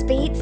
Beats.